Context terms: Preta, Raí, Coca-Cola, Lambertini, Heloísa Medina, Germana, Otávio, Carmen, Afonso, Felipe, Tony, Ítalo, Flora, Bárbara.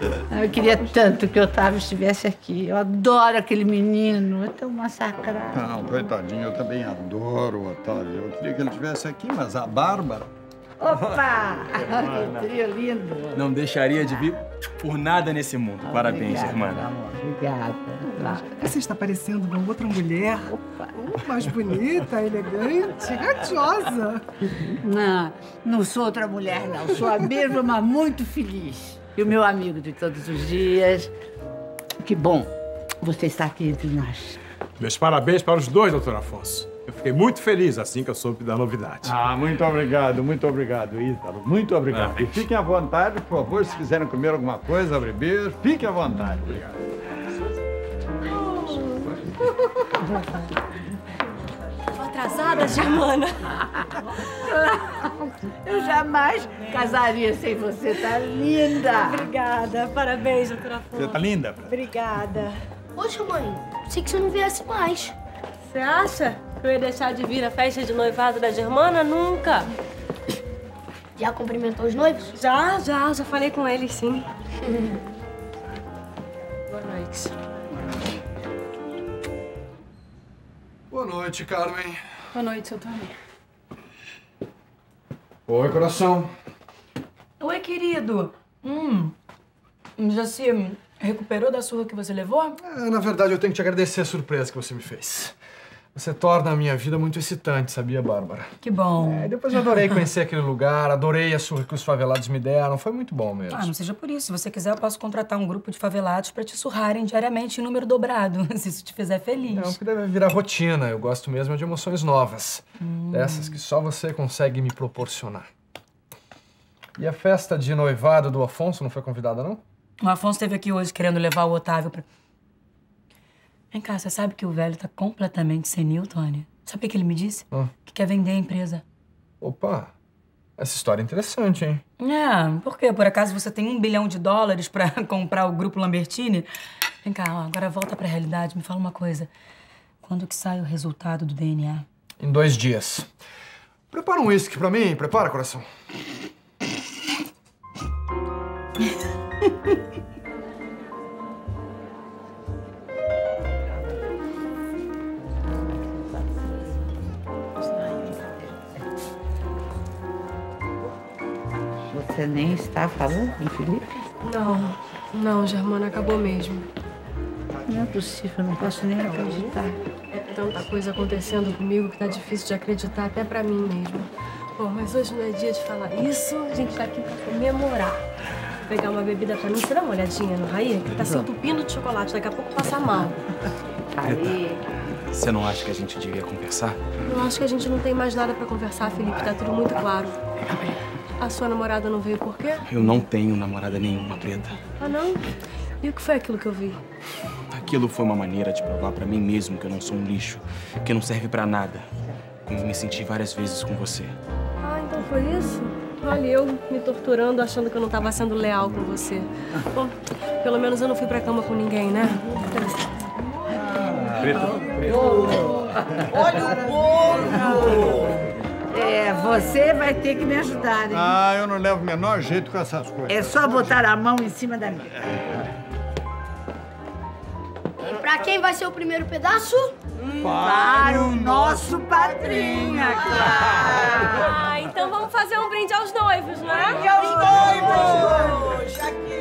Eu queria tanto que o Otávio estivesse aqui. Eu adoro aquele menino, é tão massacrado. Não, coitadinho, eu também adoro o Otávio. Eu queria que ele estivesse aqui, mas a Bárbara... Opa! Que trio lindo! Não deixaria de vir por nada nesse mundo. Ah, parabéns, Germana. Obrigada. Você está parecendo uma outra mulher. Opa. Mais bonita, elegante, radiosa. Não, não sou outra mulher, não. Sou a mesma, mas muito feliz. E o meu amigo de todos os dias. Que bom você estar aqui entre nós. Meus parabéns para os dois, doutor Afonso. Eu fiquei muito feliz assim que eu soube da novidade. Ah, muito obrigado, Ítalo. Muito obrigado. Ah, e fiquem à vontade, por favor, se quiserem comer alguma coisa, beber, fiquem à vontade. Obrigado. Tô atrasada, Germana. Eu jamais casaria sem você. Tá linda. Obrigada. Parabéns, doutora Flora. Você tá linda? Obrigada. Poxa, mãe, sei que você não viesse mais. Você acha? Eu ia deixar de vir à festa de noivado da Germana? Nunca! Já cumprimentou os noivos? Já falei com eles, sim. Boa noite. Boa noite, Carmen. Boa noite, seu Tony. Oi, coração. Oi, querido. Já se recuperou da surra que você levou? É, na verdade, eu tenho que te agradecer a surpresa que você me fez. Você torna a minha vida muito excitante, sabia, Bárbara? Que bom. É, depois eu adorei conhecer aquele lugar, adorei a surra que os favelados me deram. Foi muito bom mesmo. Ah, não seja por isso. Se você quiser, eu posso contratar um grupo de favelados pra te surrarem diariamente em número dobrado, se isso te fizer feliz. Não, porque deve virar rotina. Eu gosto mesmo de emoções novas. Dessas que só você consegue me proporcionar. E a festa de noivado do Afonso não foi convidada, não? O Afonso esteve aqui hoje querendo levar o Otávio pra... Vem cá, você sabe que o velho tá completamente senil, Tony? Sabe o que ele me disse? Que quer vender a empresa. Opa! Essa história é interessante, hein? É, por quê? Por acaso você tem $1 bilhão pra comprar o grupo Lambertini? Vem cá, ó, agora volta pra realidade, me fala uma coisa. Quando que sai o resultado do DNA? Em 2 dias. Prepara um uísque pra mim, prepara, coração. Você nem está falando com o Felipe? Não, Germana, acabou mesmo. Não é possível, não posso nem acreditar. É tanta coisa acontecendo comigo que tá difícil de acreditar até pra mim mesmo. Bom, mas hoje não é dia de falar isso, a gente tá aqui pra comemorar. Vou pegar uma bebida pra mim, você dá uma olhadinha no Raí, que tá se entupindo de chocolate, daqui a pouco passa mal. Raí... Você não acha que a gente devia conversar? Eu acho que a gente não tem mais nada pra conversar, Felipe, tá tudo muito claro. A sua namorada não veio por quê? Eu não tenho namorada nenhuma, Preta. Ah, não? E o que foi aquilo que eu vi? Aquilo foi uma maneira de provar pra mim mesmo que eu não sou um lixo, que não serve pra nada. Como me senti várias vezes com você. Ah, então foi isso? Olha, eu me torturando, achando que eu não tava sendo leal com você. Bom, pelo menos eu não fui pra cama com ninguém, né? Preta. Olha o bolo! É, você vai ter que me ajudar, hein? Ah, eu não levo o menor jeito com essas coisas. É só botar a mão em cima da mesa. E pra quem vai ser o primeiro pedaço? Para o nosso padrinho, claro. Ah, então vamos fazer um brinde aos noivos, né? Brinde aos noivos!